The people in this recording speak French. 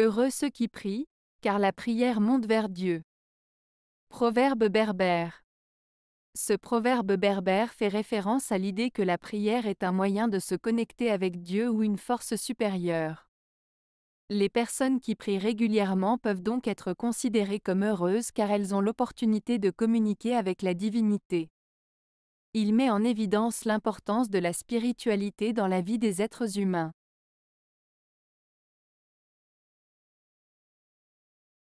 Heureux ceux qui prient, car la prière monte vers Dieu. Proverbe berbère. Ce proverbe berbère fait référence à l'idée que la prière est un moyen de se connecter avec Dieu ou une force supérieure. Les personnes qui prient régulièrement peuvent donc être considérées comme heureuses car elles ont l'opportunité de communiquer avec la divinité. Il met en évidence l'importance de la spiritualité dans la vie des êtres humains.